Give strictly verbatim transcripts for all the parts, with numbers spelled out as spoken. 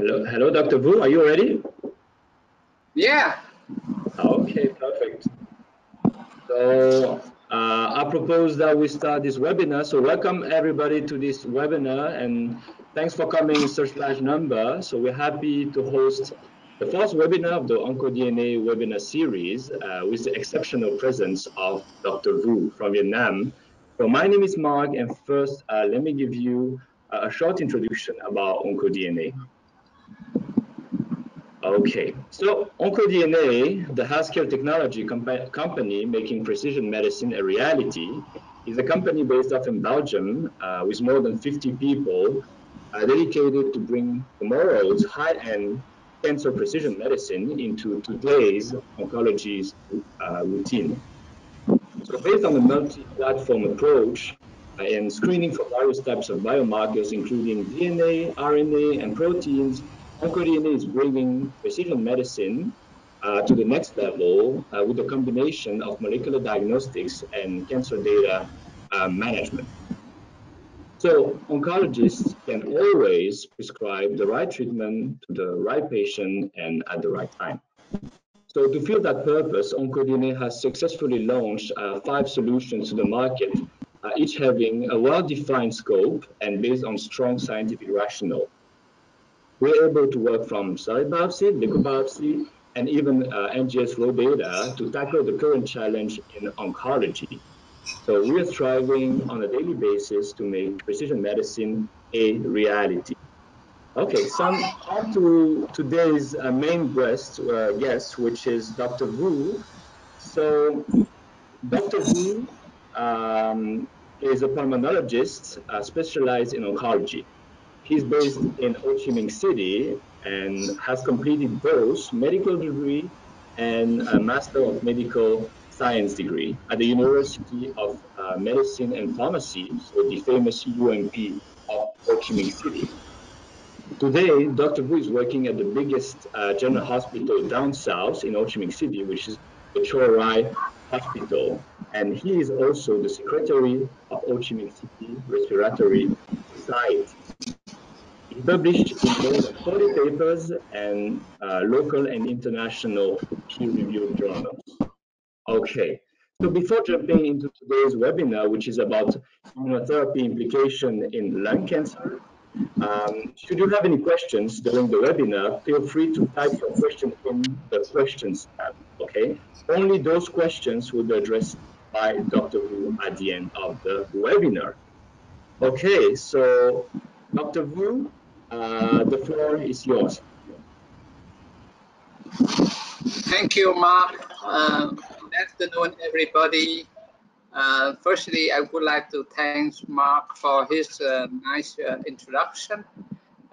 Hello, hello, Doctor Vu, are you ready? Yeah. Okay, perfect. So, uh, I propose that we start this webinar. So, welcome everybody to this webinar, and thanks for coming, such large number. So, we're happy to host the first webinar of the OncoDNA webinar series uh, with the exceptional presence of Doctor Vu from Vietnam. So, my name is Mark, and first, uh, let me give you a short introduction about OncoDNA. Okay, so OncoDNA, the healthcare technology compa company making precision medicine a reality, is a company based up in Belgium uh, with more than fifty people uh, dedicated to bring tomorrow's high-end cancer precision medicine into today's oncology uh, routine. So based on the multi-platform approach uh, and screening for various types of biomarkers, including D N A, R N A, and proteins, OncoDNA is bringing precision medicine uh, to the next level uh, with a combination of molecular diagnostics and cancer data uh, management. So oncologists can always prescribe the right treatment to the right patient and at the right time. So to fill that purpose, OncoDNA has successfully launched uh, five solutions to the market, uh, each having a well-defined scope and based on strong scientific rationale. We're able to work from solid biopsy, liquid biopsy, and even uh, N G S raw data to tackle the current challenge in oncology. So we are striving on a daily basis to make precision medicine a reality. Okay, so on to today's uh, main guest, uh, guest, which is Doctor Vu. So Doctor Vu um, is a pulmonologist uh, specialized in oncology. He's based in Ho Chi Minh City and has completed both medical degree and a Master of Medical Science degree at the University of uh, Medicine and Pharmacy, so the famous U M P of Ho Chi Minh City. Today, Doctor Vu is working at the biggest uh, general hospital down south in Ho Chi Minh City, which is the Cho Ray Hospital, and he is also the secretary of Ho Chi Minh City Respiratory Society. He published in more than forty papers and uh, local and international peer-reviewed journals. Okay, so before jumping into today's webinar, which is about immunotherapy implication in lung cancer, um, should you have any questions during the webinar, feel free to type your question in the questions tab, okay? Only those questions will be addressed by Doctor Vu at the end of the webinar. Okay, so Doctor Vu, Uh, the floor is yours. Thank you, Mark. Um, good afternoon, everybody. Uh, firstly, I would like to thank Mark for his uh, nice uh, introduction.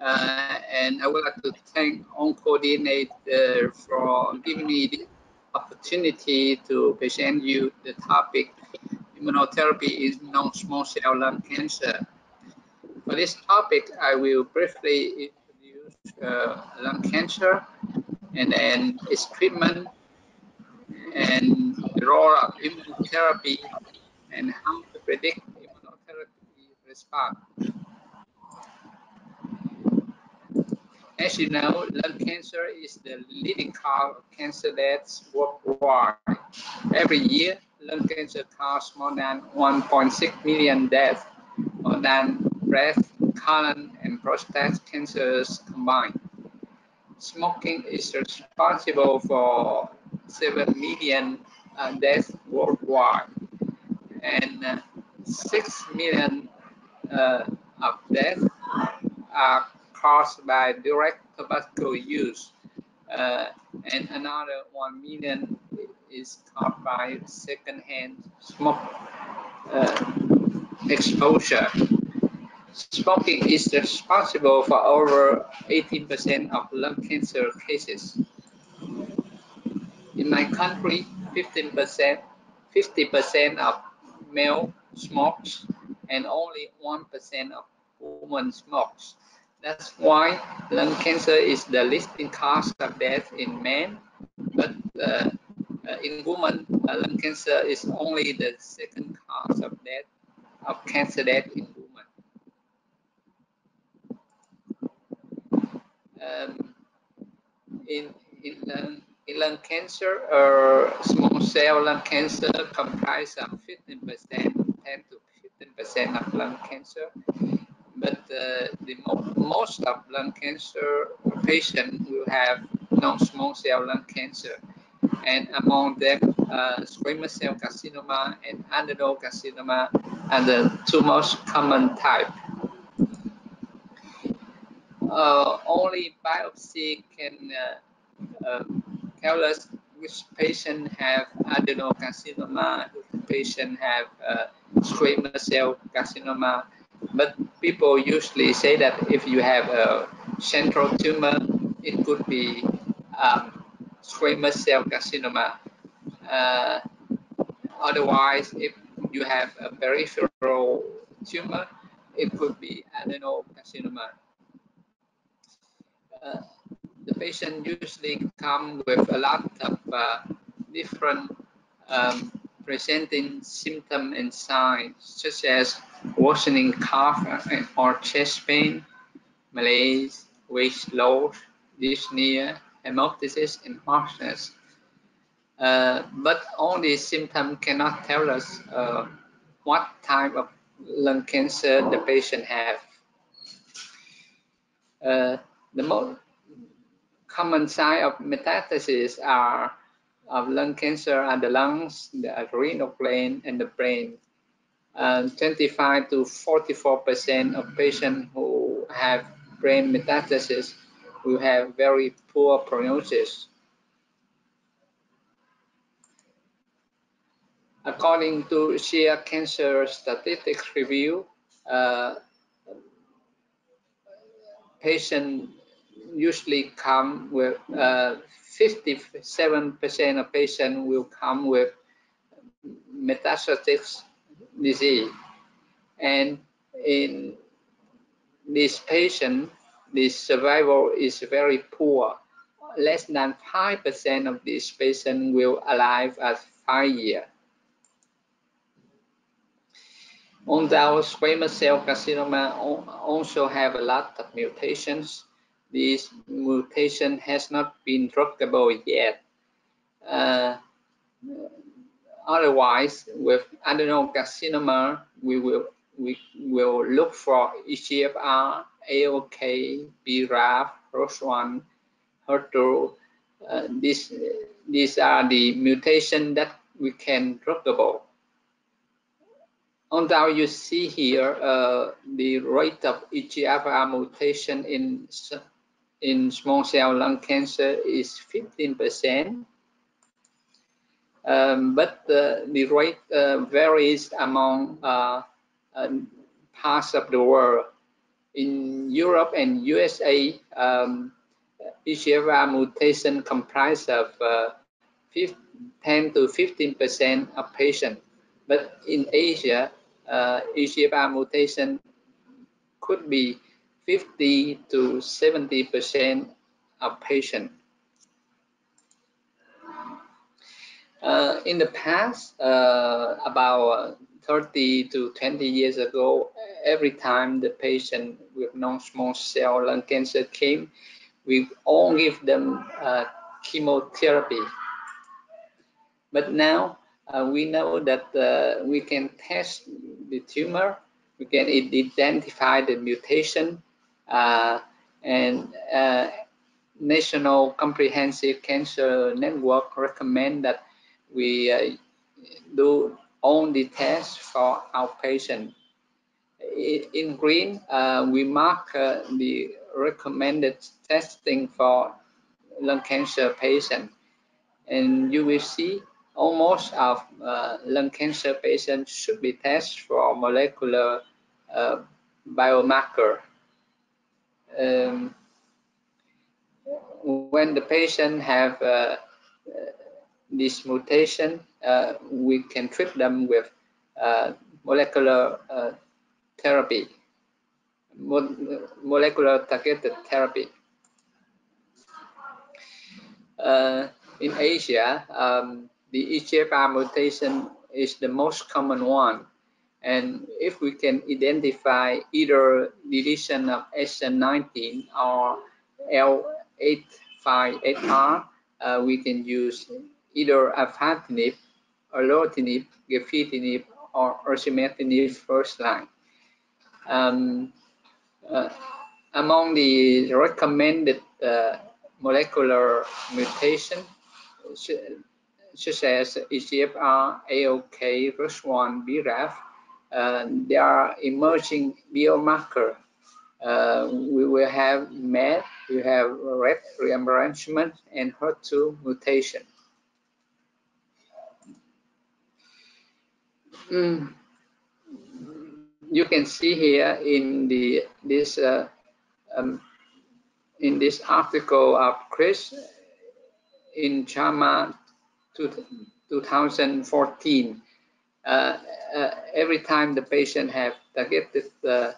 Uh, and I would like to thank OncoDNA uh, for giving me the opportunity to present you the topic, immunotherapy is non-small cell lung cancer. For this topic, I will briefly introduce uh, lung cancer and then its treatment and the role of immunotherapy and how to predict immunotherapy response. As you know, lung cancer is the leading cause of cancer deaths worldwide. Every year, lung cancer causes more than one point six million deaths, more than breast, colon, and prostate cancers combined. Smoking is responsible for seven million uh, deaths worldwide, and uh, six million uh, of deaths are caused by direct tobacco use, uh, and another one million is caused by secondhand smoke uh, exposure. Smoking is responsible for over eighteen percent of lung cancer cases. In my country, fifteen percent, fifty percent of male smokes and only one percent of women smokes. That's why lung cancer is the leading cause of death in men, but uh, in women, uh, lung cancer is only the second cause of death of cancer death in women. um, in in lung, in lung cancer or small cell lung cancer comprise some fifteen percent, ten to fifteen percent of lung cancer. But uh, the mo most of lung cancer patients will have non-small cell lung cancer, and among them, uh, squamous cell carcinoma and adenoid carcinoma are the two most common types. Uh, only biopsy can uh, uh, tell us which patient have adenoid carcinoma, which patient have uh, squamous cell carcinoma. But people usually say that if you have a central tumor, it could be um, squamous cell carcinoma. Uh, otherwise, if you have a peripheral tumor, it could be adenocarcinoma. Uh, the patient usually come with a lot of uh, different um, presenting symptoms and signs, such as worsening cough or chest pain, malaise, weight loss, dyspnea, hemoptysis, and hoarseness. Uh, but all these symptoms cannot tell us uh, what type of lung cancer the patient have. Uh, the most common sign of metastasis are of lung cancer are the lungs, the renal gland, and the brain. Uh, twenty-five to forty-four percent of patients who have brain metastasis will have very poor prognosis. According to SEER Cancer Statistics Review, uh, patients usually come with fifty-seven percent uh, of patients will come with metastatic disease, and in this patient, the survival is very poor. Less than five percent of these patients will alive at five years. Although squamous cell carcinoma also have a lot of mutations, this mutation has not been druggable yet. Uh, Otherwise, with adenocarcinoma, we will we will look for E G F R, A L K, B R A F, R O S one, H E R two. Uh, these these are the mutations that we can druggable. Although you see here uh, the rate of E G F R mutation in in small cell lung cancer is fifteen percent. Um, but uh, the rate uh, varies among uh, uh, parts of the world. In Europe and U S A, um, E G F R mutation comprises of uh, ten to fifteen percent of patients. But in Asia, uh, E G F R mutation could be fifty to seventy percent of patients. Uh, in the past, uh, about thirty to twenty years ago, every time the patient with non-small cell lung cancer came, we all give them uh, chemotherapy. But now uh, we know that uh, we can test the tumor, we can identify the mutation, uh, and uh, National Comprehensive Cancer Network recommend that we uh, do all the tests for our patient. In green, uh, we mark uh, the recommended testing for lung cancer patient. And you will see almost of uh, lung cancer patients should be tested for molecular uh, biomarker. Um, when the patient have uh, this mutation, uh, we can treat them with uh, molecular uh, therapy, Mo molecular targeted therapy. Uh, in Asia, um, the E G F R mutation is the most common one, and if we can identify either deletion of S N nineteen or P D L one eight five eight R, uh, we can use either afatinib, erlotinib, gefitinib, or osimertinib first line. Um, uh, among the recommended uh, molecular mutation, such as E G F R, A L K, R O S one, B R A F, uh, there are emerging biomarkers. Uh, we will have M E T, we have R E T rearrangement, and H E R two mutation. Mm. You can see here in the this uh, um, in this article of Chris in JAMA two thousand fourteen. Uh, uh, every time the patient have targeted uh,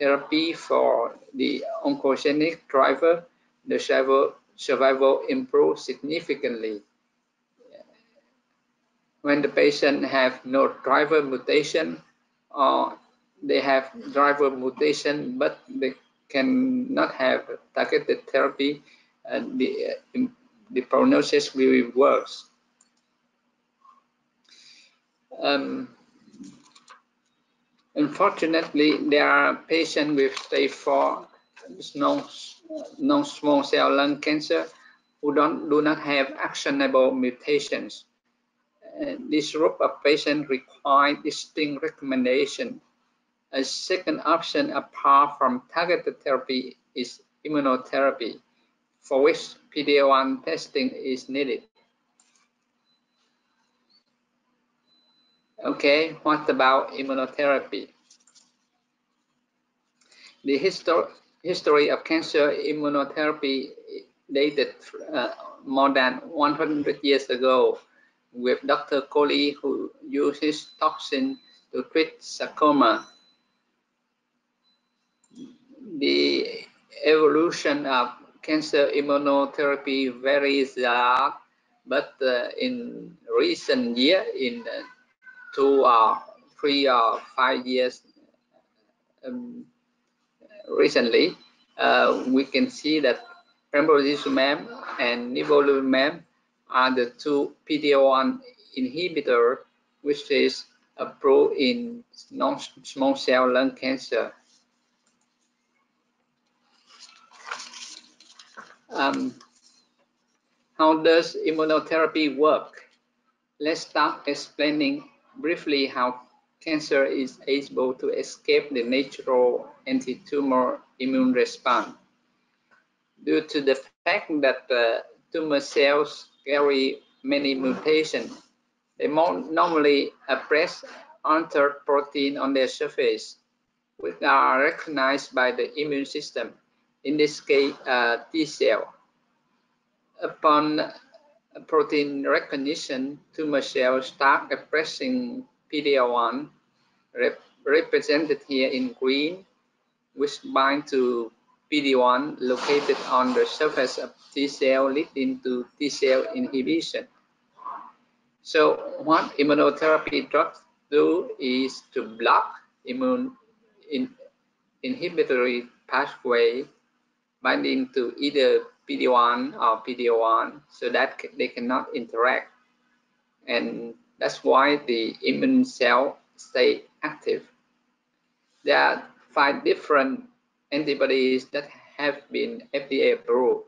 therapy for the oncogenic driver, the survival survival improves significantly. When the patient have no driver mutation, or they have driver mutation but they cannot have targeted therapy, uh, the, uh, the prognosis will be worse. Um, unfortunately, there are patients with stage four non-small cell lung cancer who don't, do not have actionable mutations. Uh, this group of patients require distinct recommendation. A second option apart from targeted therapy is immunotherapy, for which P D L one testing is needed. Okay, what about immunotherapy? The histo history of cancer immunotherapy dated uh, more than one hundred years ago, with Doctor Coley, who uses toxin to treat sarcoma. The evolution of cancer immunotherapy varies a lot, but uh, in recent years, in uh, two or three or five years um, recently, uh, we can see that pembrolizumab and nivolumab are the two P D L one inhibitor which is approved in non-small cell lung cancer. Um, how does immunotherapy work? Let's start explaining briefly how cancer is able to escape the natural anti-tumor immune response. Due to the fact that uh, tumor cells carry many mutations, they normally express altered protein on their surface, which are recognized by the immune system, in this case uh, T cell. Upon protein recognition, tumor cells start expressing P D L one, rep represented here in green, which bind to P D L one located on the surface of T cell, leading to T cell inhibition. So what immunotherapy drugs do is to block immune in inhibitory pathway binding to either P D one or P D L one, so that they cannot interact, and that's why the immune cell stay active. There are five different antibodies that have been F D A approved.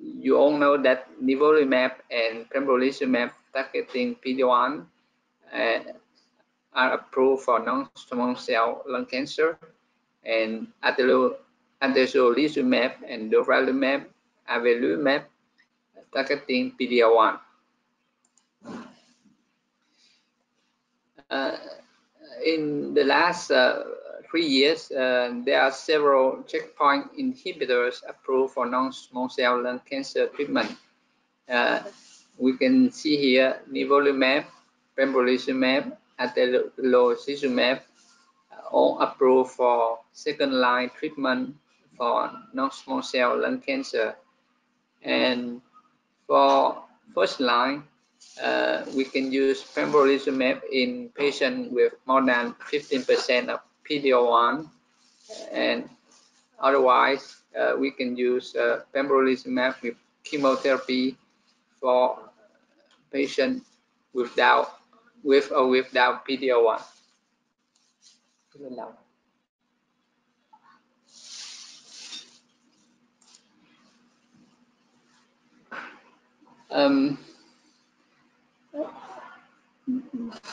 You all know that nivolumab and pembrolizumab targeting P D one uh, are approved for non-small cell lung cancer, and atezolizumab and durvalumab, avelumab targeting P D L one. Uh, in the last uh, three years, uh, there are several checkpoint inhibitors approved for non-small cell lung cancer treatment. Uh, we can see here nivolumab, pembrolizumab, atezolizumab, all approved for second-line treatment for non-small cell lung cancer. And for first-line, uh, we can use pembrolizumab in patients with more than fifteen percent of P D L one, and Otherwise, uh, we can use uh, pembrolizumab with chemotherapy for patients without, with or without P D L one. Um,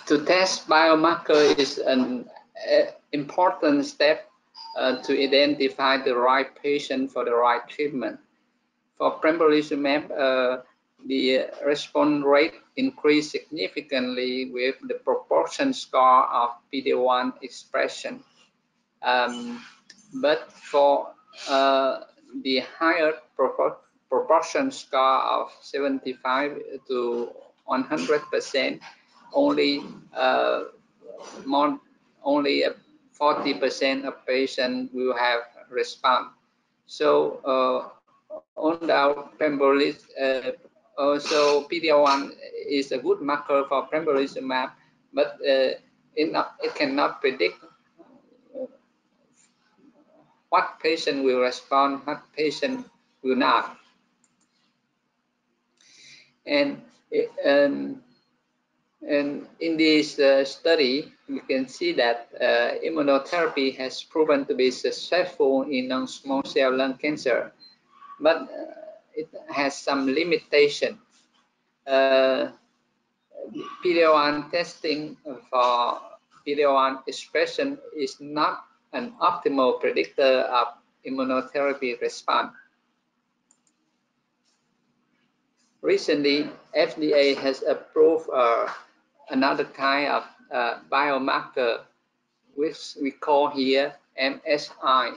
to test biomarker is an uh, important step uh, to identify the right patient for the right treatment. For pembrolizumab, uh, the response rate increased significantly with the proportion score of P D L one expression. Um, but for uh, the higher proportion proportion score of seventy-five to one hundred percent, only uh, more, only forty percent of patients will have response. So uh, on our pembrolizumab, uh, also P D L one is a good marker for pembrolizumab, but uh, it, not, it cannot predict what patient will respond, what patient will not. And, and, and in this uh, study, you can see that uh, immunotherapy has proven to be successful in non-small cell lung cancer, but uh, it has some limitation. Uh, P D L one testing for P D L one expression is not an optimal predictor of immunotherapy response. Recently, F D A has approved uh, another kind of uh, biomarker, which we call here M S I.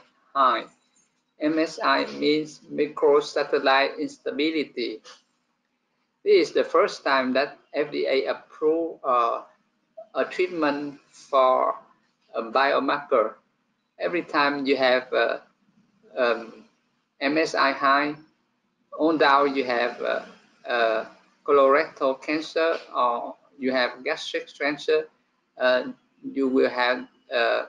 M S I means microsatellite instability. This is the first time that F D A approved uh, a treatment for a biomarker. Every time you have uh, um, M S I high, on down you have uh, Uh, colorectal cancer, or you have gastric cancer, uh, you will have uh,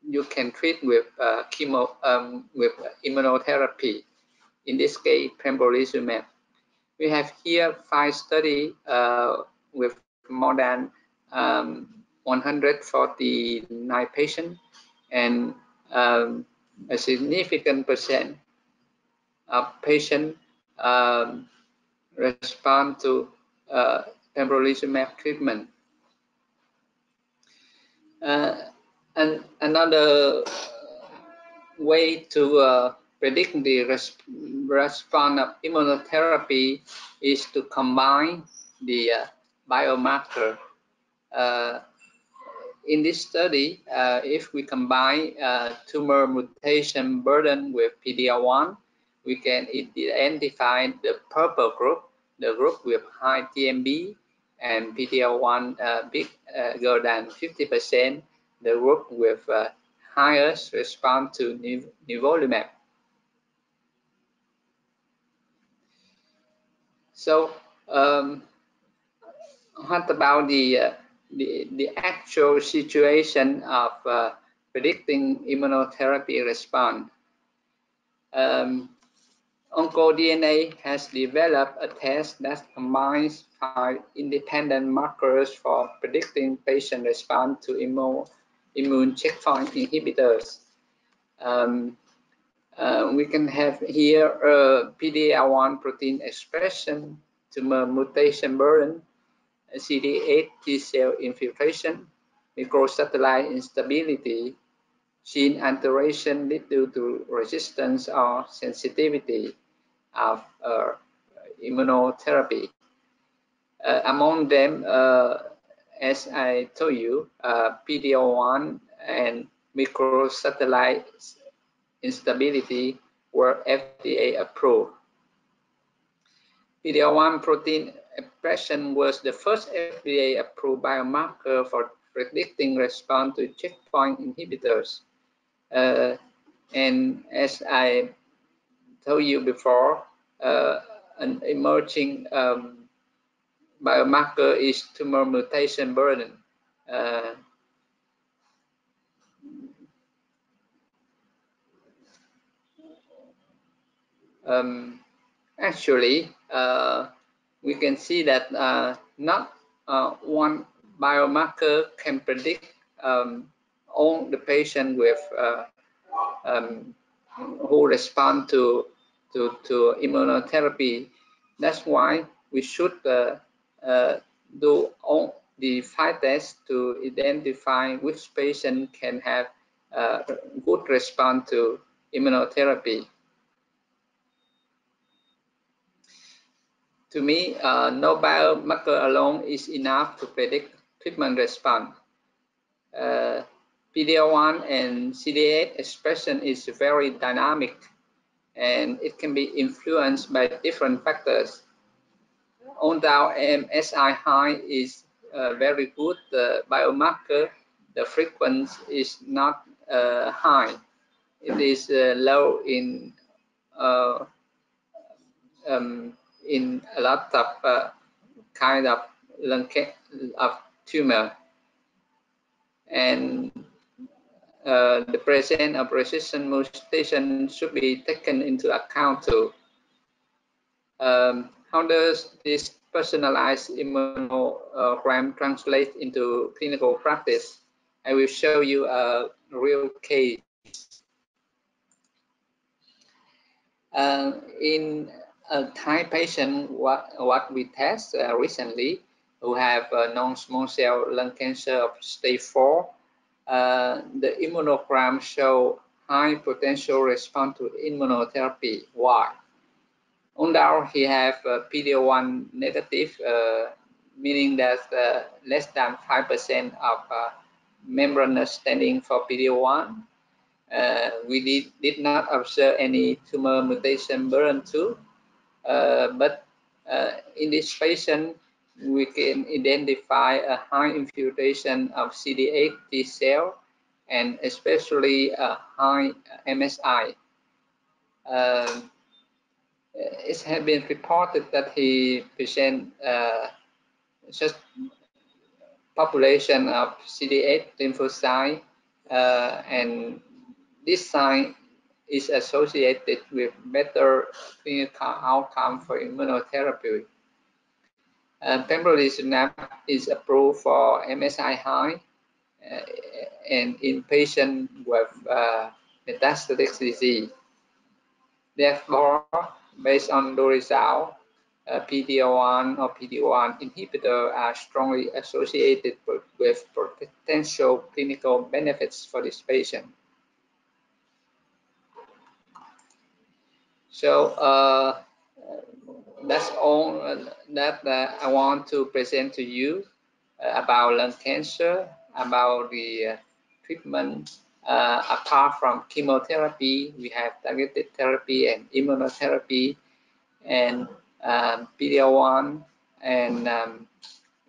you can treat with uh, chemo um, with immunotherapy. In this case, pembrolizumab. We have here five studies uh, with more than um, one hundred forty-nine patients, and um, a significant percent of patients Um, respond to uh, pembrolizumab treatment. Uh, and another way to uh, predict the resp response of immunotherapy is to combine the uh, biomarker. Uh, in this study, uh, if we combine uh, tumor mutation burden with P D L one, we can identify the purple group, the group with high T M B and P D L one uh, big uh, greater than fifty percent, the group with uh, highest response to niv nivolumab. So, um, what about the, uh, the the actual situation of uh, predicting immunotherapy response? Um, OncoDNA has developed a test that combines five independent markers for predicting patient response to immune, immune checkpoint inhibitors. Um, uh, we can have here uh, P D L one protein expression, tumor mutation burden, C D eight T cell infiltration, microsatellite instability, gene alteration lead due to resistance or sensitivity of uh, immunotherapy. Uh, among them, uh, as I told you, uh, P D L one and microsatellite instability were F D A approved. P D L one protein expression was the first F D A approved biomarker for predicting response to checkpoint inhibitors. Uh, and as I told you before, uh, an emerging um, biomarker is tumor mutation burden. Uh, um, actually uh, we can see that uh, not uh, one biomarker can predict um, all the patient with uh, um, who respond to, to to immunotherapy. That's why we should uh, uh, do all the five tests to identify which patient can have uh, good response to immunotherapy. To me, uh, no biomarker alone is enough to predict treatment response. Uh, P D-L one and C D eight expression is very dynamic, and it can be influenced by different factors. Although M S I high is a very good uh, biomarker, the frequency is not uh, high. It is uh, low in uh, um, in a lot of uh, kind of lung of tumor, and Uh, the presence of resistant mutation should be taken into account too. Um, how does this personalized immunogram translate into clinical practice? I will show you a real case. Uh, in a Thai patient, what, what we test uh, recently, who have uh, non-small cell lung cancer of stage four, Uh, the immunogram show high potential response to immunotherapy. Why? Although he have P D-L one negative, uh, meaning that uh, less than five percent of uh, membranous staining for P D-L one, uh, we did, did not observe any tumor mutation burden too. Uh, but uh, in this patient, we can identify a high infiltration of C D eight T cell and especially a high M S I. Uh, it has been reported that he present uh, just population of C D eight lymphocyte, uh, and this sign is associated with better clinical outcome for immunotherapy. Uh, pembrolizumab is approved for M S I high uh, and in patients with uh, metastatic disease. Therefore, based on the result, uh, P D-L one or P D-L one inhibitor are strongly associated with potential clinical benefits for this patient. So, uh, that's all that uh, I want to present to you uh, about lung cancer, about the uh, treatment. Uh, apart from chemotherapy, we have targeted therapy and immunotherapy, and um, P D-L one and um,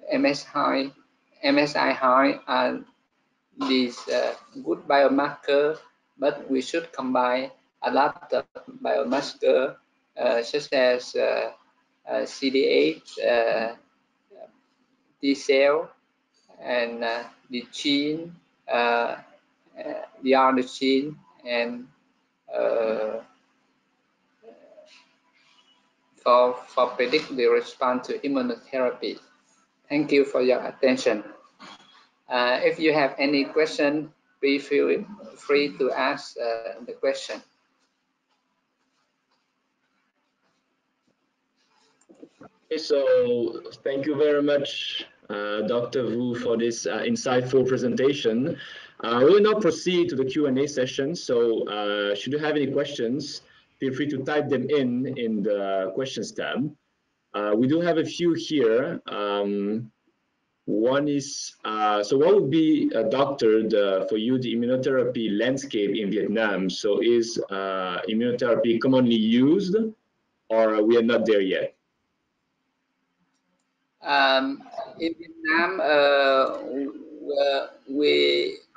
M S I, M S I high are these uh, good biomarker, but we should combine a lot of biomarker uh, such as uh, Uh, C D eight, uh, T cell, and uh, the gene, uh, uh, the other gene, and uh, for, for predict the response to immunotherapy. Thank you for your attention. Uh, if you have any question, please feel free to ask uh, the question. So thank you very much, uh, Doctor Vu, for this uh, insightful presentation. Uh, we will now proceed to the Q and A session. So uh, should you have any questions, feel free to type them in in the questions tab. Uh, we do have a few here. Um, one is, uh, so what would be, uh, Doctor, the, for you, the immunotherapy landscape in Vietnam? So is uh, immunotherapy commonly used, or we are not there yet? Um, in Vietnam, uh, we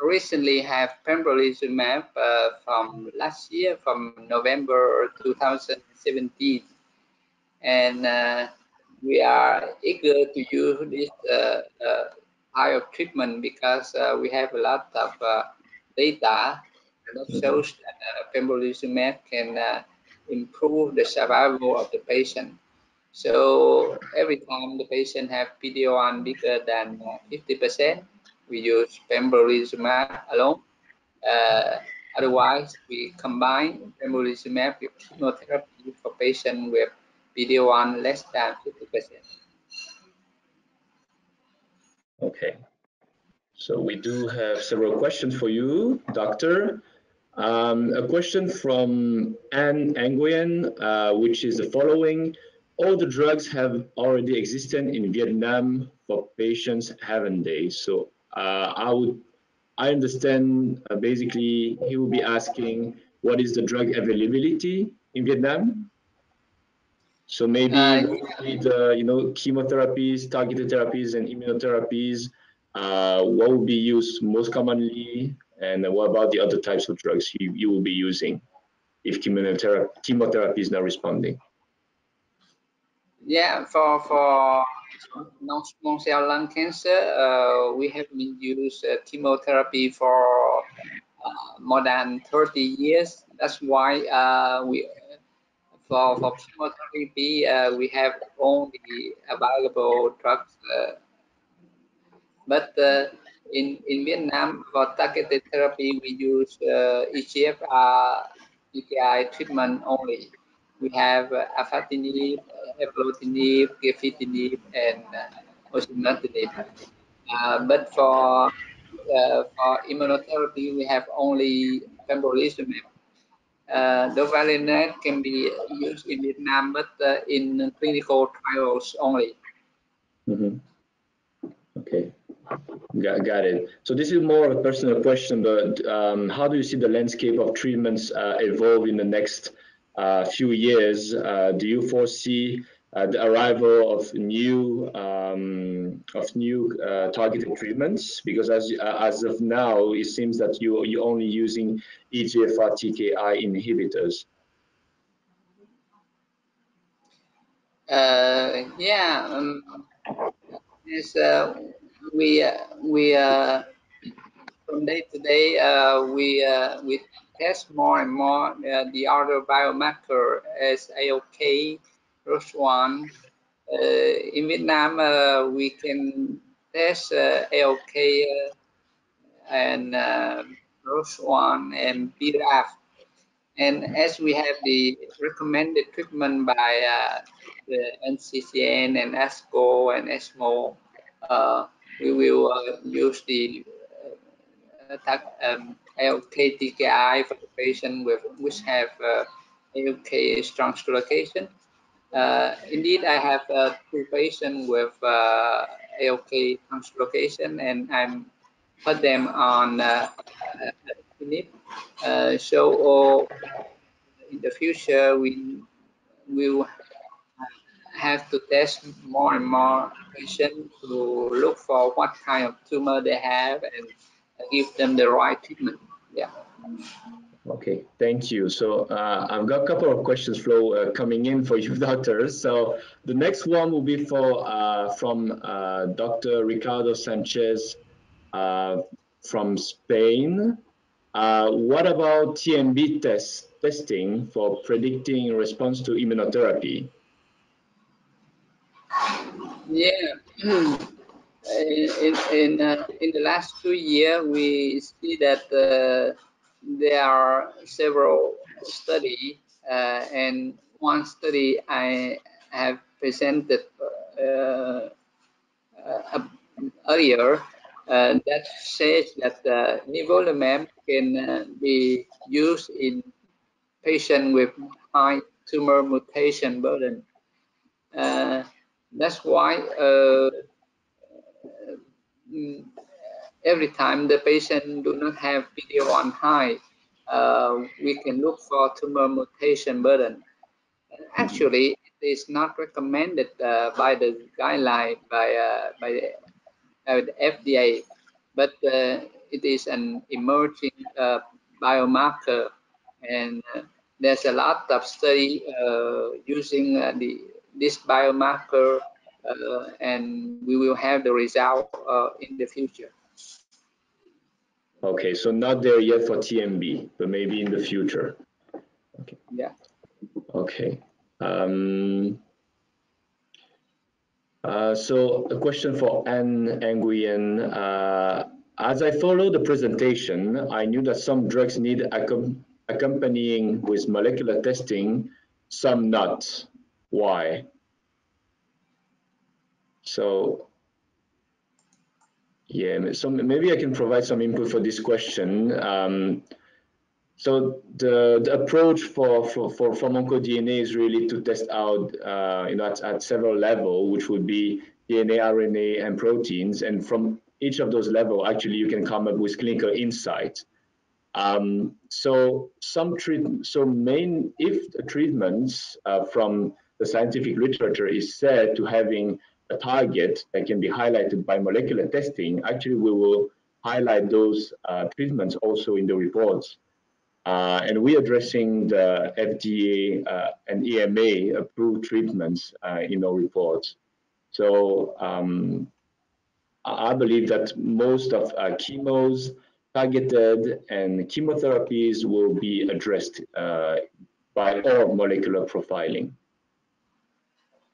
recently have pembrolizumab uh, from last year, from November two thousand seventeen, and uh, we are eager to use this uh, uh, type of treatment because uh, we have a lot of uh, data that shows that uh, pembrolizumab can uh, improve the survival of the patient. So every time the patient have P D L one bigger than fifty percent, we use pembrolizumab alone. Uh, otherwise, we combine pembrolizumab with chemotherapy for patients with P D L one less than fifty percent. Okay. So we do have several questions for you, Doctor. Um, a question from Anne Nguyen, uh, which is the following. All the drugs have already existed in Vietnam for patients, haven't they? So uh, I would, I understand uh, basically he will be asking what is the drug availability in Vietnam? So maybe uh, the, you know, chemotherapies, targeted therapies and immunotherapies, uh, what will be used most commonly, and what about the other types of drugs you, you will be using if chemotherapy, chemotherapy is not responding? Yeah, for, for non-small cell lung cancer, uh, we have been used uh, chemotherapy for uh, more than thirty years. That's why uh, we, for, for chemotherapy, uh, we have only available drugs. Uh, but uh, in, in Vietnam, for targeted therapy, we use uh, E G F R, E T I treatment only. We have uh, afatinib, erlotinib, gefitinib, and uh, osimertinib. Uh, but for uh, for immunotherapy, we have only pembrolizumab. Uh, Dovalenab can be used in Vietnam, but uh, in clinical trials only. Mm-hmm. Okay, got, got it. So this is more of a personal question, but um, how do you see the landscape of treatments uh, evolve in the next Uh, few years? Uh, do you foresee uh, the arrival of new um, of new uh, targeted treatments? Because as uh, as of now, it seems that you you're only using E G F R T K I inhibitors. Uh, yeah, um, yes, uh, we uh, we uh, from day to day uh, we uh, we. test more and more uh, the other biomarker as A L K, R O S one. Uh, in Vietnam, uh, we can test uh, A L K uh, and uh, R O S one and B R A F. And as we have the recommended treatment by uh, the N C C N and ASCO and ESMO, uh, we will uh, use the uh, um, A L K T K I for the patient with, which have uh, A L K strong location. Uh, indeed, I have uh, two patients with uh, A L K translocation, and I'm put them on uh, uh, so uh, in the future we will have to test more and more patients to look for what kind of tumor they have and give them the right treatment. Yeah. Okay, thank you. So uh, I've got a couple of questions, Flo, uh, coming in for you, doctors. So the next one will be for uh, from uh, Doctor Ricardo Sanchez uh, from Spain. Uh, what about T M B test testing for predicting response to immunotherapy? Yeah. In in, uh, in the last two years, we see that uh, there are several studies, uh, and one study I have presented uh, uh, earlier uh, that says that uh, nivolumab can uh, be used in patients with high tumor mutation burden. Uh, that's why. Uh, Every time the patient do not have P D L one high, uh, we can look for tumor mutation burden. Actually, it is not recommended uh, by the guideline by uh, by, the, by the F D A, but uh, it is an emerging uh, biomarker, and uh, there's a lot of study uh, using uh, the this biomarker. Uh, and we will have the result uh, in the future. Okay, so not there yet for T M B, but maybe in the future. Okay. Yeah. Okay. Um, uh, so a question for Anne Nguyen. Uh, as I follow the presentation, I knew that some drugs need accom accompanying with molecular testing, some not. Why? So, yeah, so maybe I can provide some input for this question. Um, so the, the approach for, for, for from OncoDNA is really to test out, uh, you know, at, at several levels, which would be D N A, R N A, and proteins. And from each of those levels, actually, you can come up with clinical insight. Um, so some treat, so main, if the treatments uh, from the scientific literature is said to having a target that can be highlighted by molecular testing, actually we will highlight those uh, treatments also in the reports. Uh, and we're addressing the F D A uh, and E M A approved treatments uh, in our reports. So um, I believe that most of uh, chemos, targeted and chemotherapies will be addressed uh, by all molecular profiling.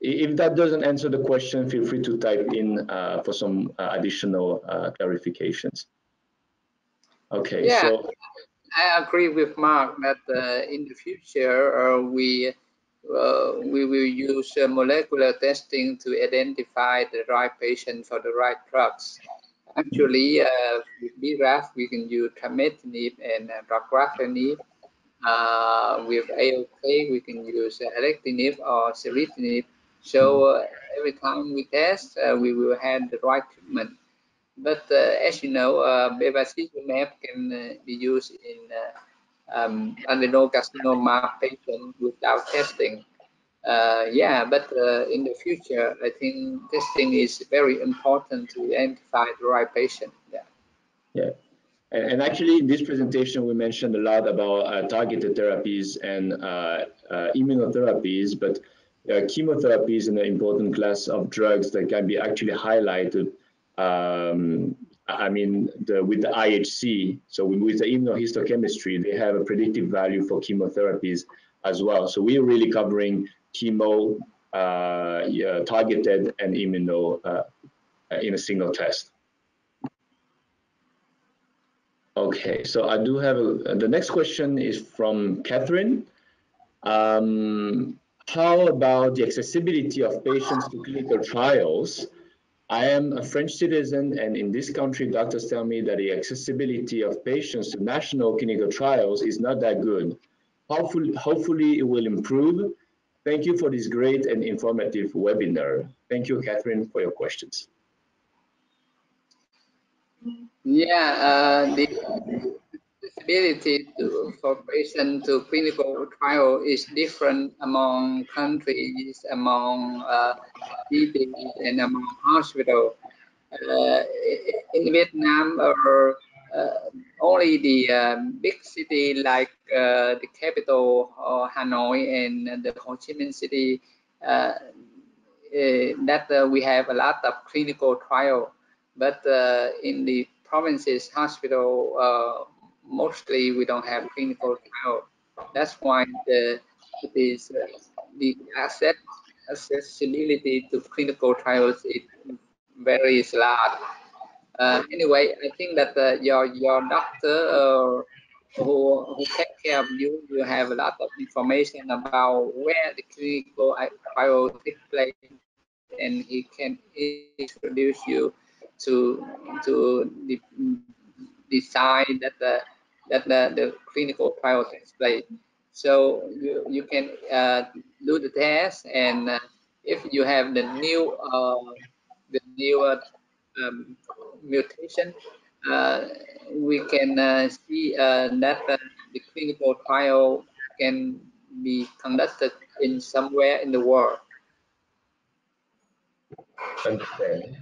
If that doesn't answer the question, feel free to type in uh, for some uh, additional uh, clarifications. Okay. Yeah, so I agree with Mark that uh, in the future uh, we uh, we will use uh, molecular testing to identify the right patient for the right drugs. Actually, uh, with B RAF, we can use trametinib and regorafenib. Uh, with A L K, we can use erlotinib or ceritinib. So uh, every time we test, uh, we will have the right treatment. But uh, as you know, uh, bevacizumab can uh, be used in uh, um, adenocarcinoma patients without testing. Uh, yeah, but uh, in the future, I think testing is very important to identify the right patient. Yeah. Yeah. And, and actually, in this presentation, we mentioned a lot about uh, targeted therapies and uh, uh, immunotherapies, but uh, chemotherapy is an important class of drugs that can be actually highlighted. Um, I mean, the, with the I H C, so with the immunohistochemistry, they have a predictive value for chemotherapies as well. So we're really covering chemo, uh, yeah, targeted, and immuno uh, in a single test. Okay, so I do have a, the next question is from Catherine. Um, how about the accessibility of patients to clinical trials? I am a French citizen, and in this country, doctors tell me that the accessibility of patients to national clinical trials is not that good. Hopefully, hopefully it will improve. Thank you for this great and informative webinar. Thank you, Catherine, for your questions. Yeah, uh, the accessibility to, for patients to clinical trial is different among countries, among uh, cities, and among hospitals. Uh, in Vietnam, or Uh, only the um, big city like uh, the capital uh, Hanoi and the Ho Chi Minh City uh, uh, that uh, we have a lot of clinical trial, but uh, in the provinces hospital uh, mostly we don't have clinical trial. That's why the, it is, uh, the access, accessibility to clinical trials it varies a lot. Uh, anyway, I think that uh, your your doctor uh, who who takes care of you will have a lot of information about where the clinical trial takes place, and he can introduce you to to the design that the that the, the clinical trial takes place. So you you can uh, do the test, and uh, if you have the new uh, the newer um, mutation, uh, we can uh, see uh, that uh, the clinical trial can be conducted in somewhere in the world. Okay.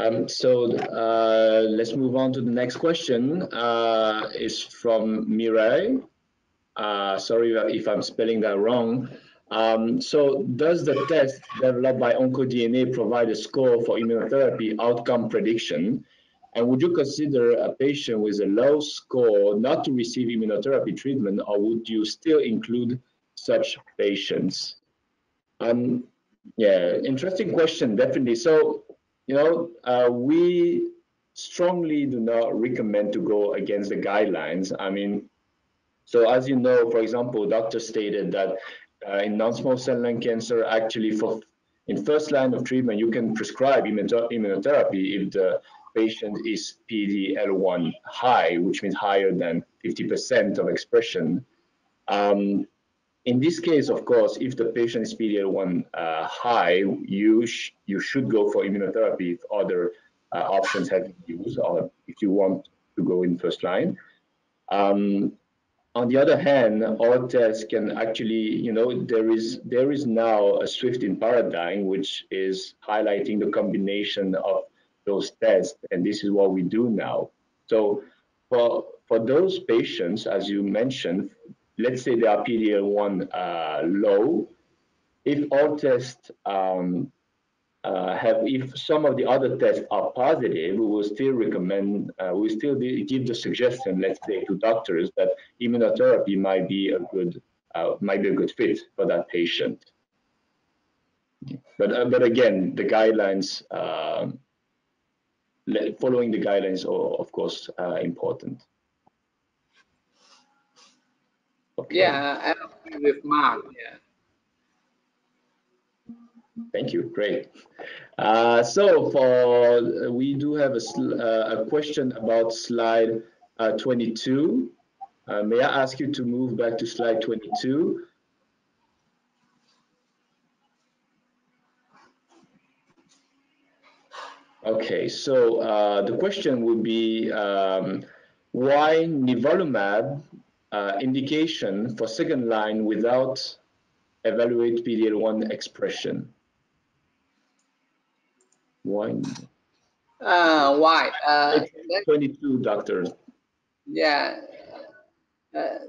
Um, so uh, let's move on to the next question. Uh, it's from Mirai. Uh, sorry if I'm spelling that wrong. Um, so does the test developed by OncoDNA provide a score for immunotherapy outcome prediction? And would you consider a patient with a low score not to receive immunotherapy treatment, or would you still include such patients? Um, yeah, interesting question, definitely. So, you know, uh, we strongly do not recommend to go against the guidelines. I mean, so as you know, for example, doctors stated that uh, in non-small cell lung cancer, actually for in first line of treatment, you can prescribe immunotherapy if the patient is P D L one high, which means higher than fifty percent of expression. Um, in this case, of course, if the patient is P D L one uh, high, you, sh you should go for immunotherapy if other uh, options have been used, or if you want to go in first line. Um, On the other hand, oral tests can actually, you know, there is there is now a shift in paradigm which is highlighting the combination of those tests, and this is what we do now. So for for those patients, as you mentioned, let's say they are P D L one uh, low, if all tests um, uh, have, if some of the other tests are positive, we will still recommend, uh, we still give the suggestion, let's say, to doctors that immunotherapy might be a good, uh, might be a good fit for that patient. But uh, but again, the guidelines, uh, following the guidelines are, of course, uh, important. Okay. Yeah, I agree with Mark. Yeah. Thank you. Great. Uh, so for we do have a, sl uh, a question about slide uh, twenty-two. Uh, may I ask you to move back to slide twenty-two? Okay. So uh, the question would be um, why nivolumab uh, indication for second line without evaluate P D L one expression. Why? Uh, why? Uh, twenty-two, doctor. Yeah. Uh,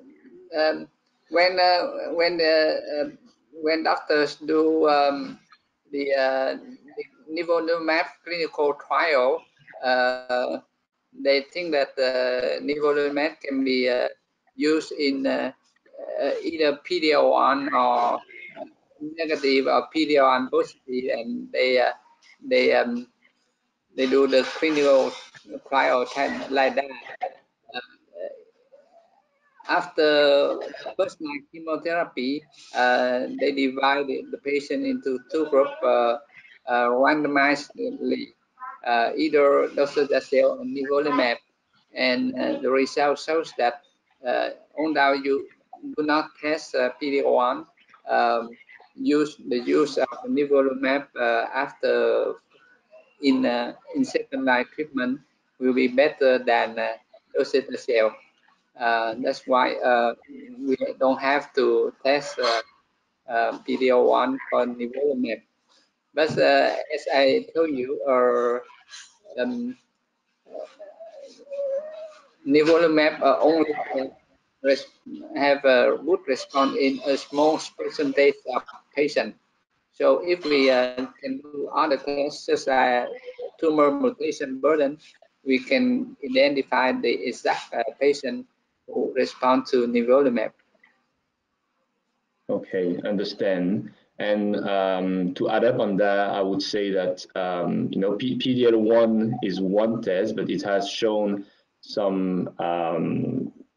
um, when uh, when the uh, when doctors do um, the, uh, the nivolumab clinical trial, uh, they think that uh, nivolumab can be uh, used in uh, uh, either P D L one or negative or P D L one positive, and they. Uh, They um they do the clinical trial time like that. Uh, after first line chemotherapy, uh, they divide the patient into two groups, uh, uh, randomizedly, uh, either docetaxel or nivolumab, and uh, the result shows that uh, although you do not test uh, P D L one. Um, use the use of nivolumab uh, after in uh, in second line treatment will be better than uh, docetaxel. Uh, that's why uh, we don't have to test uh, uh, P D L one for nivolumab. But uh, as I told you, or uh, um, nivolumab uh, only have a good response in a small percentage of patients. So if we uh, can do other tests, such as tumor mutation burden, we can identify the exact uh, patient who respond to nivolumab. Okay, understand. And um, to add up on that, I would say that um, you know, P D L one is one test, but it has shown some. Um,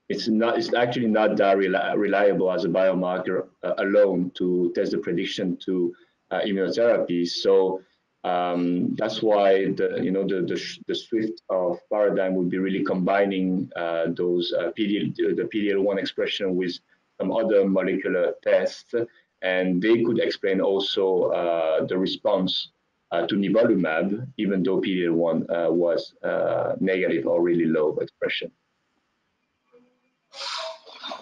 It's not. It's actually not that reliable as a biomarker uh, alone to test the prediction to uh, immunotherapy. So um, that's why the you know the the, the shift of paradigm would be really combining uh, those uh, P D L, the P D L one expression with some other molecular tests, and they could explain also uh, the response uh, to nivolumab, even though P D L one uh, was uh, negative or really low expression.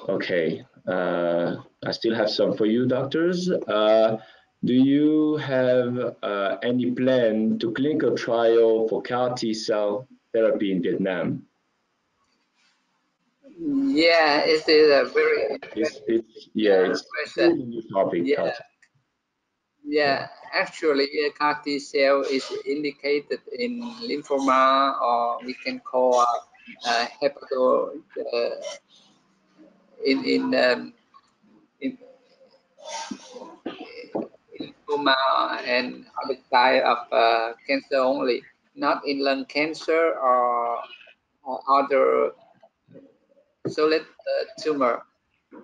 Okay, uh, I still have some for you, doctors. Uh, do you have uh, any plan to clinical trial for CAR T cell therapy in Vietnam? Yeah, it is a very it's, it's, yeah, it's a new topic. Yeah, yeah. Actually, CAR T cell is indicated in lymphoma, or we can call uh, hepato. Uh, in in um, in melanoma and other type of uh, cancer only, not in lung cancer or, or other solid uh, tumor.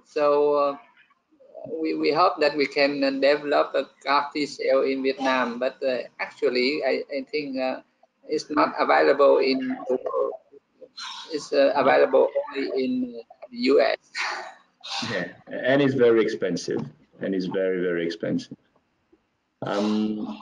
So uh, we, we hope that we can develop a CAR T cell in Vietnam, but uh, actually I, I think uh, it's not available in the world. It's uh, available only in the U S. Yeah, and it's very expensive, and it's very, very expensive. Um,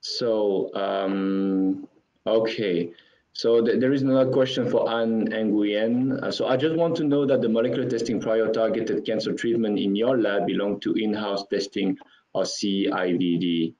so, um, okay. So th there is another question for Anne Nguyen. Uh, so I just want to know that the molecular testing prior targeted cancer treatment in your lab belong to in-house testing or C I V D.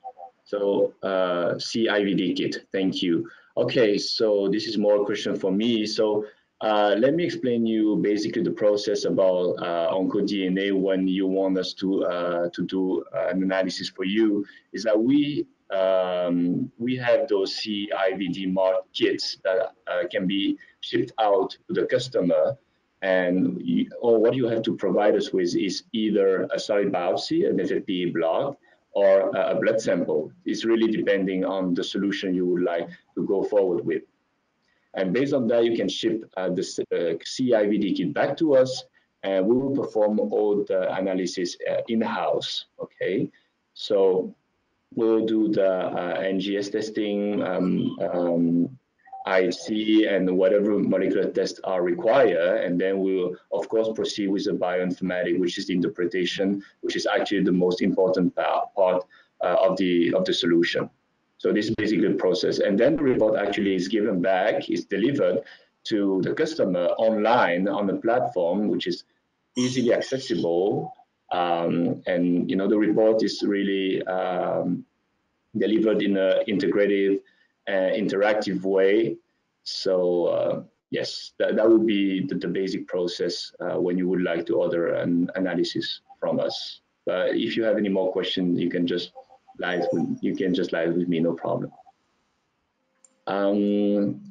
So uh, C I V D kit, thank you. Okay, so this is more a question for me. So uh, let me explain you basically the process about uh, OncoDNA when you want us to, uh, to do an analysis for you, is that we Um, we have those C I V D marked kits that uh, can be shipped out to the customer, and you, or what you have to provide us with is either a solid biopsy, an F F P E block, or a blood sample. It's really depending on the solution you would like to go forward with. And based on that, you can ship uh, the uh, C I V D kit back to us, and we will perform all the analysis uh, in-house, okay? So we'll do the uh, N G S testing, um, um, I H C, and whatever molecular tests are required. And then we'll, of course, proceed with the bioinformatic, which is the interpretation, which is actually the most important part, part uh, of, the, of the solution. So this is basically the process. And then the report actually is given back, is delivered to the customer online on the platform, which is easily accessible. Um, and you know the report is really um, delivered in an integrative, uh, interactive way. So uh, yes, that, that would be the, the basic process uh, when you would like to order an analysis from us. But if you have any more questions, you can just live with, you can just live with me, no problem. Um,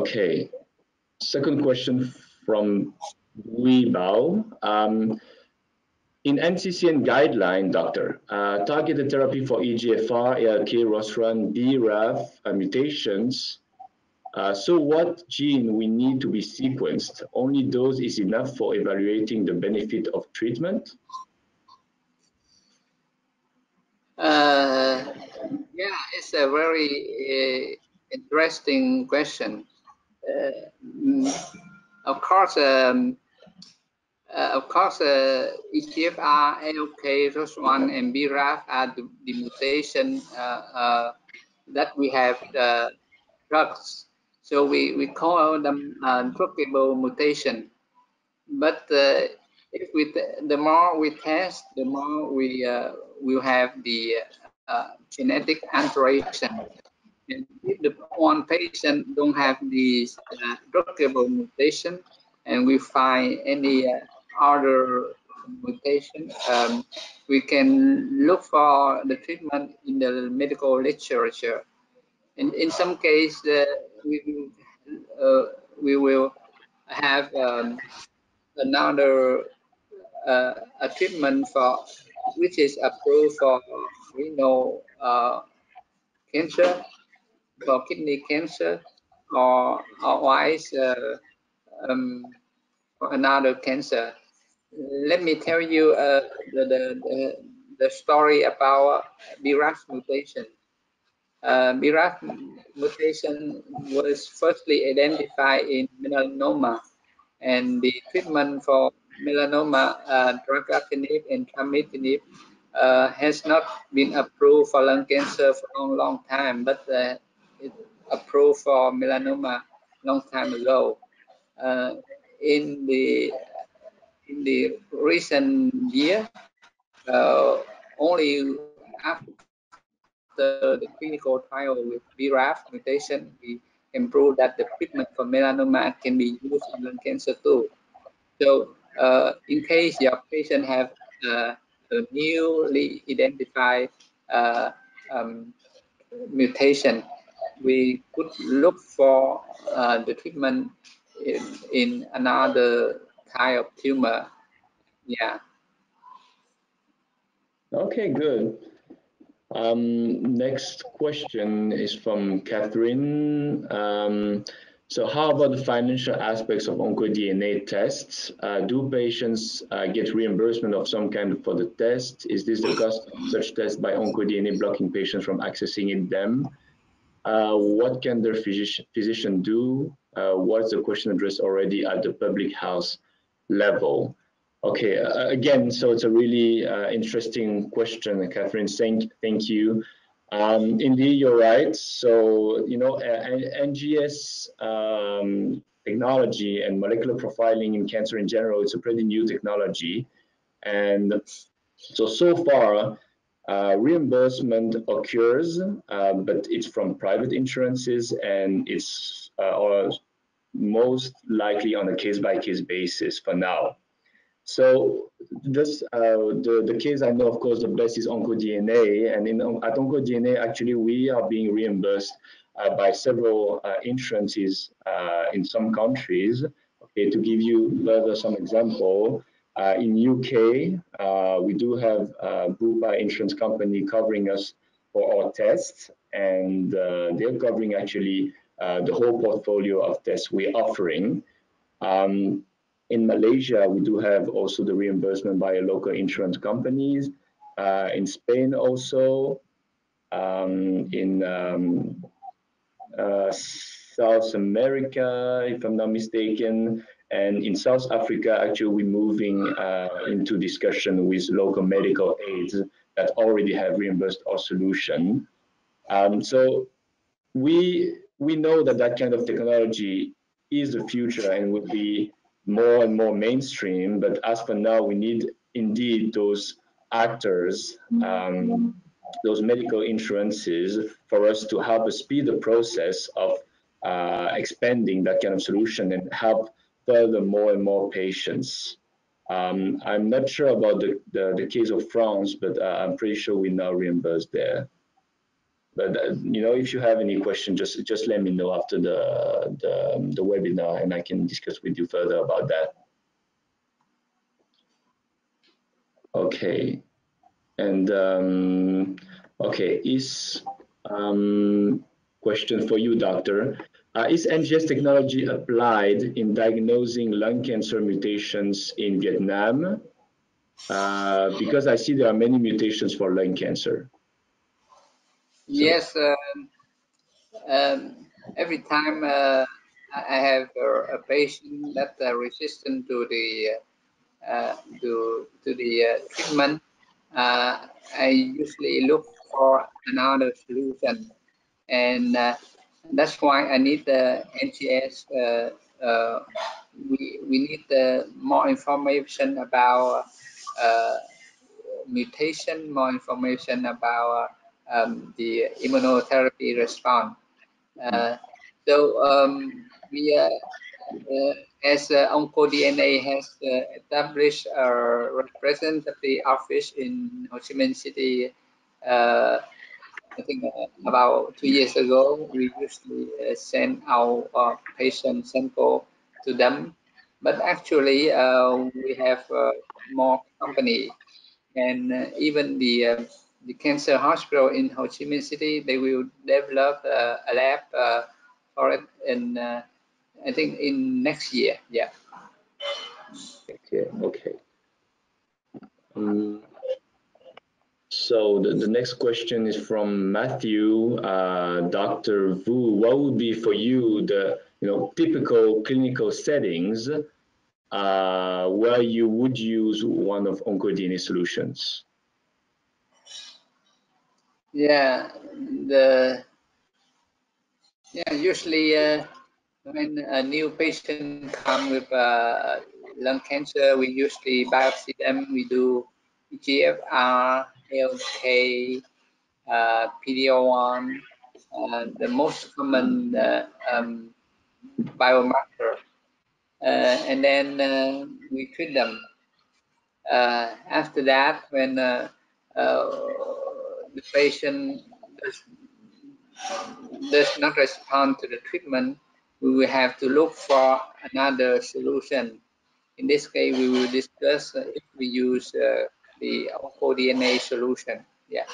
okay. Second question from Wei Bao. Um, In N C C N guideline, doctor, uh, targeted therapy for E G F R, A L K, R O S one, B R A F uh, mutations. Uh, so what gene we need to be sequenced? Only those is enough for evaluating the benefit of treatment? Uh, yeah, it's a very uh, interesting question. Uh, of course, um, Uh, of course, uh, E G F R, A L K, R O S one, and B R A F are the, the mutation uh, uh, that we have uh, drugs. So we, we call them uh, druggable mutation. But uh, if we the more we test, the more we uh, will have the uh, genetic alteration. And if the one patient don't have these uh, druggable mutation, and we find any uh, other mutation, um, we can look for the treatment in the medical literature. And in some case, uh, we, uh, we will have um, another uh, a treatment for which is approved for renal uh, cancer, for kidney cancer, or otherwise uh, um, another cancer. Let me tell you uh, the, the, the, the story about B R A F mutation. Uh, B R A F mutation was firstly identified in melanoma, and the treatment for melanoma, uh, afatinib and trametinib, uh, has not been approved for lung cancer for a long, long time, but uh, it approved for melanoma long time ago. Uh, in the in the recent year, uh, only after the clinical trial with B R A F mutation, we can prove that the treatment for melanoma can be used in lung cancer too. So uh, in case your patient have uh, a newly identified uh, um, mutation, we could look for uh, the treatment In, in another kind of tumor. Yeah. Okay, good. Um, next question is from Catherine. Um, so how about the financial aspects of OncoDNA tests? Uh, do patients uh, get reimbursement of some kind for the test? Is this the cost of such tests by OncoDNA blocking patients from accessing them? Uh, what can their physician, physician do? Uh, what's the question addressed already at the public health level? Okay, uh, again, so it's a really uh, interesting question, Catherine. Thank, thank you. Um, indeed, you're right. So, you know, N G S um, technology and molecular profiling in cancer in general, it's a pretty new technology. And so, so far, Uh, reimbursement occurs, uh, but it's from private insurances, and it's uh, or most likely on a case-by-case basis for now. So this, uh, the, the case I know, of course, the best is OncoDNA, and in, at OncoDNA, actually, we are being reimbursed uh, by several uh, insurances uh, in some countries. Okay, to give you further some example, Uh, in U K, uh, we do have a Bupa insurance company covering us for our tests, and uh, they're covering actually uh, the whole portfolio of tests we're offering. Um, in Malaysia, we do have also the reimbursement by local insurance companies. Uh, in Spain also, um, in um, uh, South America, if I'm not mistaken, and in South Africa, actually, we're moving uh, into discussion with local medical aids that already have reimbursed our solution. Um, so we, we know that that kind of technology is the future and will be more and more mainstream. But as for now, we need indeed those actors, um, those medical insurances, for us to help us speed the process of uh, expanding that kind of solution and help further more and more patients. Um, I'm not sure about the, the, the case of France, but uh, I'm pretty sure we now reimburse there. But uh, you know, if you have any question, just just let me know after the, the the webinar, and I can discuss with you further about that. Okay, and um, okay, is um, question for you, doctor. Uh, is N G S technology applied in diagnosing lung cancer mutations in Vietnam? Uh, because I see there are many mutations for lung cancer. So. Yes. Um, um, every time uh, I have a, a patient that uh, resistant to the uh, to to the uh, treatment, uh, I usually look for another solution, and. Uh, That's why I need the N G S. Uh, uh, we we need uh, more information about uh, mutation, more information about uh, um, the immunotherapy response. Uh, so um, we, uh, uh, as uh, OncoDNA has uh, established a representative office in Ho Chi Minh City. Uh, I think about two years ago, we usually uh, send our uh, patient sample to them. But actually, uh, we have uh, more company, and uh, even the uh, the cancer hospital in Ho Chi Minh City, they will develop uh, a lab uh, for it, and uh, I think in next year, yeah. Okay. Okay. Um. So the, the next question is from Matthew. Uh, Doctor Vu, what would be for you the you know typical clinical settings uh, where you would use one of OncoDNA solutions? Yeah, the yeah usually uh, when a new patient comes with uh, lung cancer, we usually biopsy them. We do E G F R, A L K, uh, P D L one, uh, the most common uh, um, biomarker, uh, and then uh, we treat them. Uh, after that, when uh, uh, the patient does, does not respond to the treatment, we will have to look for another solution. In this case, we will discuss if we use uh, the OncoDNA solution, yeah.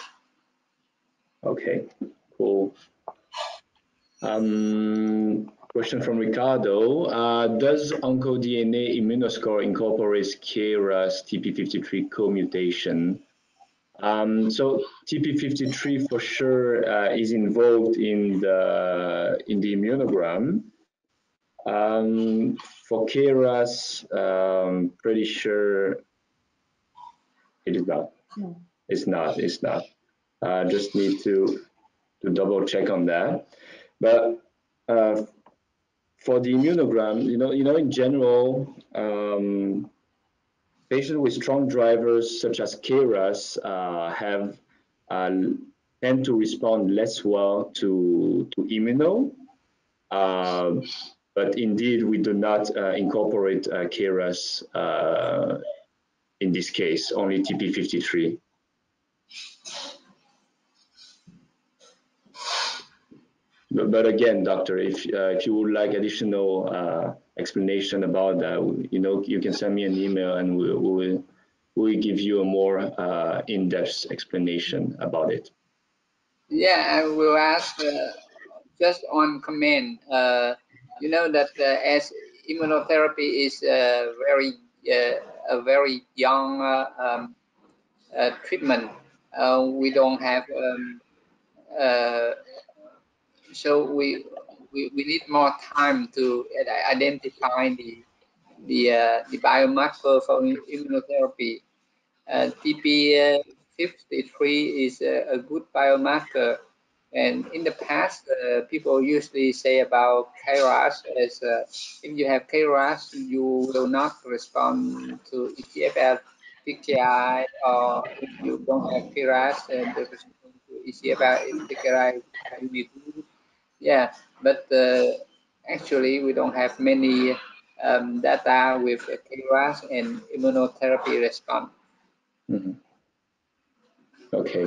Okay, cool. Um, question from Ricardo. Uh, does OncoDNA Immunoscore incorporate KRAS T P fifty-three co-mutation? Um, so T P fifty-three for sure uh, is involved in the in the immunogram. Um, for KRAS, um, pretty sure it is not. No. It's not. It's not. I uh, just need to to double check on that. But uh, for the immunogram, you know, you know, in general. Um, Patients with strong drivers such as KRAS uh, have uh, tend to respond less well to to immuno, uh, but indeed we do not uh, incorporate uh, KRAS uh, in this case, only T P fifty-three. But, but again, doctor, if uh, if you would like additional uh, explanation about that, you know, you can send me an email and we will we, we'll give you a more uh, in-depth explanation about it. Yeah, I will ask uh, just on comment. Uh, you know that uh, as immunotherapy is uh, very uh, a very young uh, um, uh, treatment, uh, we don't have um, uh, so we. We, we need more time to identify the the, uh, the biomarker for immunotherapy. Uh, T P fifty-three is a, a good biomarker, and in the past, uh, people usually say about KRAS as uh, if you have KRAS, you will not respond to E G F R, T K I, or if you don't have KRAS, and the response to E G F R, T K I will be good. Yeah, but uh, actually we don't have many um, data with KRAS and immunotherapy response. Mm-hmm. Okay,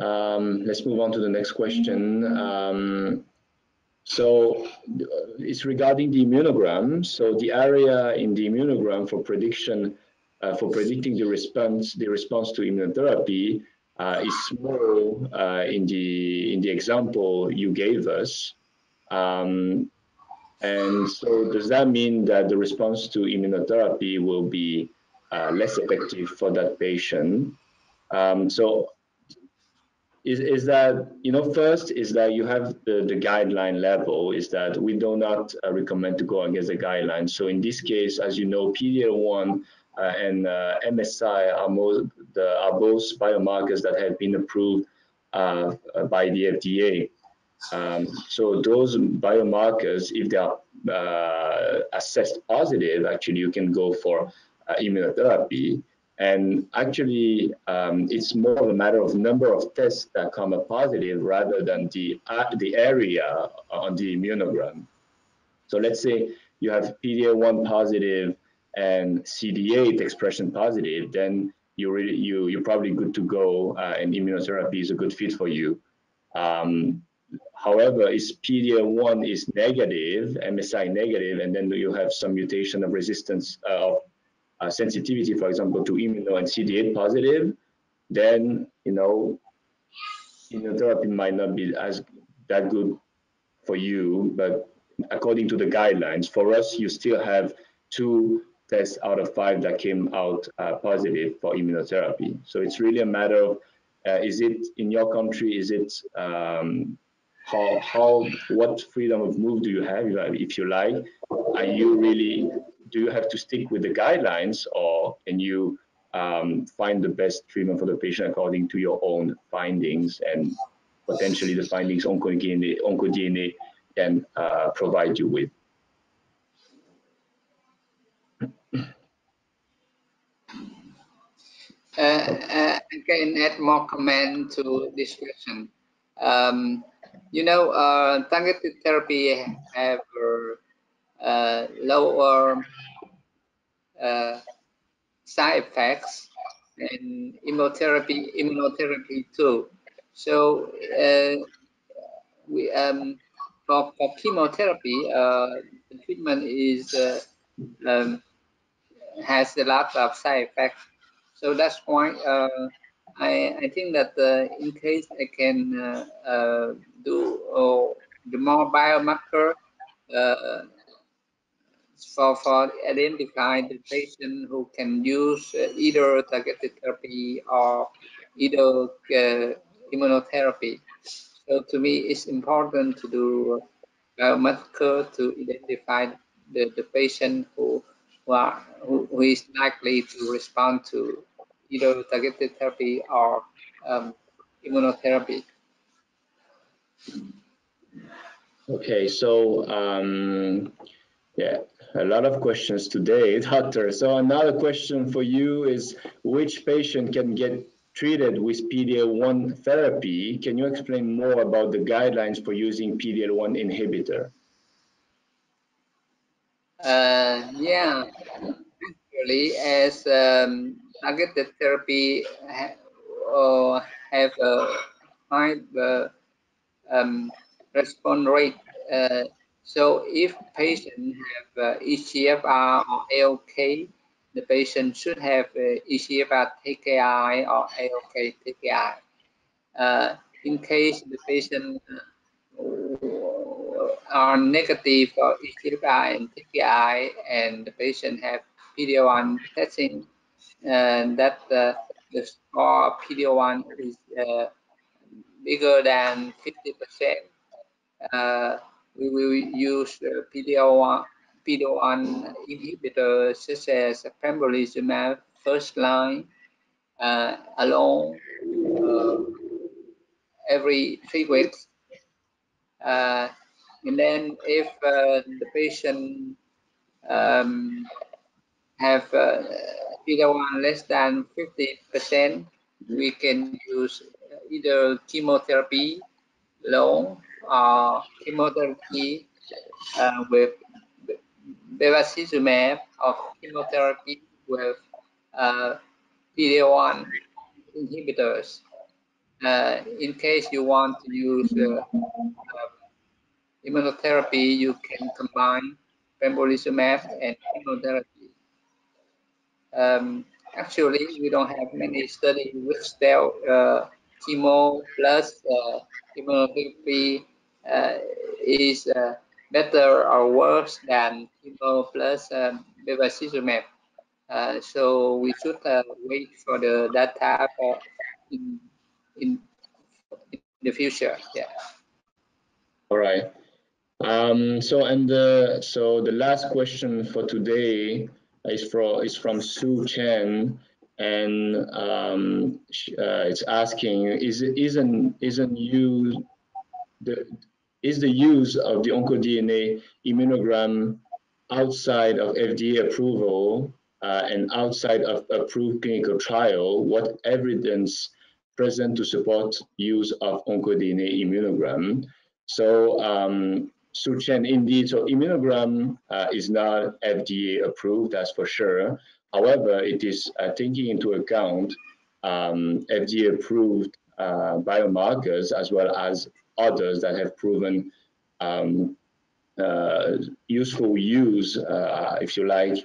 um, let's move on to the next question. Um, so it's regarding the immunogram. So the area in the immunogram for prediction uh, for predicting the response the response to immunotherapy Uh, is small uh, in the in the example you gave us, um, and so does that mean that the response to immunotherapy will be uh, less effective for that patient? Um, so is is that, you know, first is that you have the the guideline level is that we do not uh, recommend to go against the guidelines. So in this case, as you know, P D L one. Uh, and uh, M S I are, most, the, are both biomarkers that have been approved uh, by the F D A. Um, so those biomarkers, if they are uh, assessed positive, actually you can go for uh, immunotherapy. And actually, um, it's more of a matter of number of tests that come up positive rather than the, uh, the area on the immunogram. So let's say you have P D L one positive and C D eight expression positive, then you really you you're probably good to go, uh, and immunotherapy is a good fit for you. Um, however, if P D L one is negative, M S I negative, and then you have some mutation of resistance of uh, uh, sensitivity, for example, to immuno, and C D eight positive, then you know immunotherapy might not be as that good for you. But according to the guidelines, for us, you still have two tests out of five that came out uh, positive for immunotherapy. So it's really a matter of, uh, is it in your country, is it, um, how, how, what freedom of move do you have, if you like? Are you really, do you have to stick with the guidelines, or can you um, find the best treatment for the patient according to your own findings, and potentially the findings OncoDNA, OncoDNA can uh, provide you with? Uh, uh, I can add more comment to this question. Um, you know, uh, targeted therapy have uh, lower uh, side effects and immunotherapy, immunotherapy too. So uh, we um, for, for chemotherapy, uh, the treatment is uh, um, has a lot of side effects. So that's why uh, I, I think that uh, in case I can uh, uh, do uh, the more biomarker uh, for, for identifying the patient who can use uh, either targeted therapy or either uh, immunotherapy. So to me, it's important to do biomarker to identify the, the patient who, who, are, who, who is likely to respond to either targeted therapy or um, immunotherapy. Okay, so um, yeah, a lot of questions today, doctor. So another question for you is, which patient can get treated with P D L one therapy? Can you explain more about the guidelines for using P D L one inhibitor? Uh, yeah, actually, as um, targeted therapy ha or have a high uh, um, response rate. Uh, so if patient have uh, E G F R or A L K, the patient should have uh, E G F R T K I or A L K T K I. Uh, in case the patient are negative for E G F R and T K I, and the patient have P D L one testing, and that uh, the score of P D L one is uh, bigger than fifty percent, uh, we will use uh, P D L one inhibitor such as pembrolizumab first line uh, alone uh, every three weeks. Uh, and then if uh, the patient um, have uh, P D L one less than fifty percent, we can use either chemotherapy alone or chemotherapy uh, with Bevacizumab or chemotherapy with uh, P D L one inhibitors. Uh, in case you want to use uh, uh, immunotherapy, you can combine pembrolizumab and chemotherapy. Um, actually, we don't have many studies which tell uh, chemo plus uh, immunotherapy uh, is uh, better or worse than chemo plus um, bevacizumab. Uh, so we should uh, wait for the data for in, in the future. Yeah. All right. Um, so and the, so the last question for today is for is from Sue Chen, and um, uh, it's asking: Is isn't isn't you the Is the use of the OncoDNA immunogram outside of F D A approval uh, and outside of approved clinical trial? What evidence present to support use of OncoDNA immunogram? So, um, Su Chen, indeed, so immunogram uh, is not F D A approved, that's for sure. However, it is uh, taking into account um, F D A approved uh, biomarkers as well as others that have proven um, uh, useful use, uh, if you like,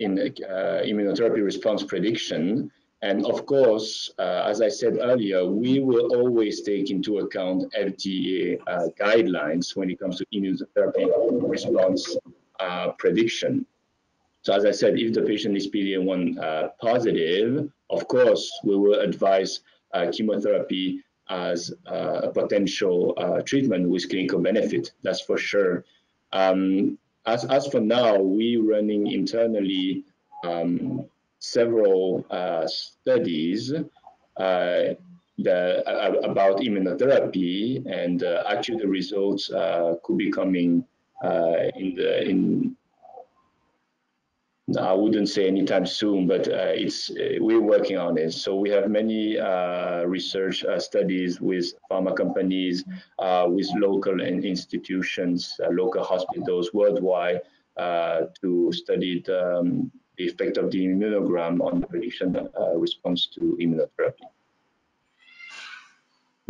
in uh, immunotherapy response prediction. And of course, uh, as I said earlier, we will always take into account F D A uh, guidelines when it comes to immunotherapy response uh, prediction. So as I said, if the patient is P D L one uh, positive, of course, we will advise uh, chemotherapy as uh, a potential uh, treatment with clinical benefit, that's for sure. Um, as, as for now, we're running internally um, several uh, studies uh, the, uh, about immunotherapy, and uh, actually the results uh, could be coming uh, in the, in, I wouldn't say anytime soon, but uh, it's uh, we're working on it. So we have many uh, research uh, studies with pharma companies, uh, with local and institutions, uh, local hospitals worldwide uh, to study the, um, the effect of the immunogram on the prediction uh, response to immunotherapy.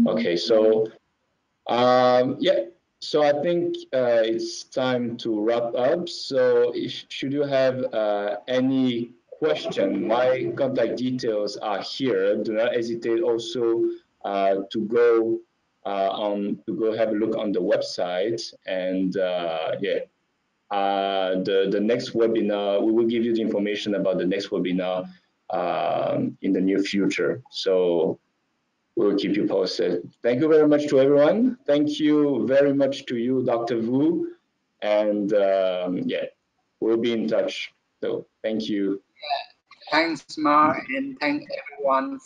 Okay, so um, yeah. So I think uh, it's time to wrap up. So if, should you have uh, any question, my contact details are here. Do not hesitate also uh, to go uh, on to go have a look on the website. And uh, yeah, uh, the the next webinar, we will give you the information about the next webinar um, in the near future. So we'll keep you posted. Thank you very much to everyone. Thank you very much to you, Doctor Vu, and um, yeah, we'll be in touch. So thank you. Yeah. Thanks, Ma, and thank everyone for.